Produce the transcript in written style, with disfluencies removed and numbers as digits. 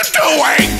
is doing.